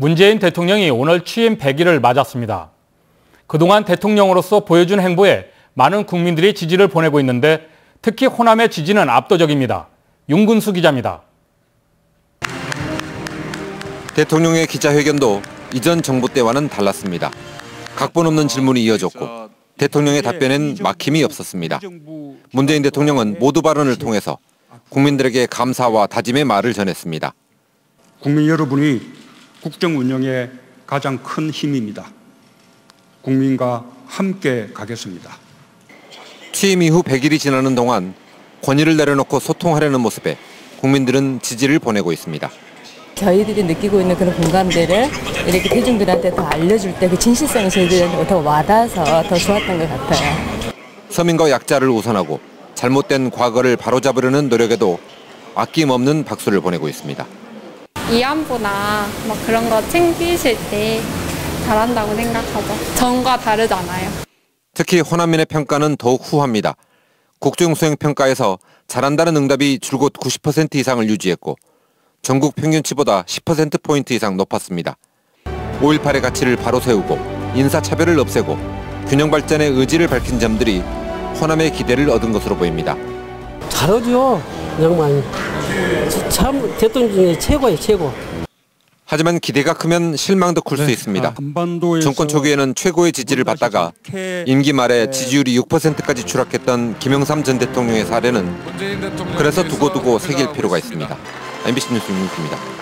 문재인 대통령이 오늘 취임 100일을 맞았습니다. 그동안 대통령으로서 보여준 행보에 많은 국민들이 지지를 보내고 있는데 특히 호남의 지지는 압도적입니다. 윤근수 기자입니다. 대통령의 기자회견도 이전 정부 때와는 달랐습니다. 각본 없는 질문이 이어졌고 대통령의 답변엔 막힘이 없었습니다. 문재인 대통령은 모두 발언을 통해서 국민들에게 감사와 다짐의 말을 전했습니다. 국민 여러분이 국정 운영의 가장 큰 힘입니다. 국민과 함께 가겠습니다. 취임 이후 100일이 지나는 동안 권위를 내려놓고 소통하려는 모습에 국민들은 지지를 보내고 있습니다. 저희들이 느끼고 있는 그런 공감대를 이렇게 대중들한테 더 알려줄 때 그 진실성이 저희들한테 더 와닿아서 더 좋았던 것 같아요. 서민과 약자를 우선하고 잘못된 과거를 바로잡으려는 노력에도 아낌없는 박수를 보내고 있습니다. 이안보나 막 그런 거 챙기실 때 잘한다고 생각하죠. 전과 다르잖아요. 특히 호남민의 평가는 더욱 후합니다. 국정수행평가에서 잘한다는 응답이 줄곧 90% 이상을 유지했고 전국 평균치보다 10%포인트 이상 높았습니다. 5.18의 가치를 바로 세우고 인사차별을 없애고 균형발전의 의지를 밝힌 점들이 호남의 기대를 얻은 것으로 보입니다. 잘하죠. 정말 참 대통령이 최고예요, 최고. 하지만 기대가 크면 실망도 클 수 있습니다. 정권 초기에는 최고의 지지를 받다가 임기 말에 지지율이 6%까지 추락했던 김영삼 전 대통령의 사례는 그래서 두고두고 새길 필요가 있습니다. MBC 뉴스 윤근수입니다.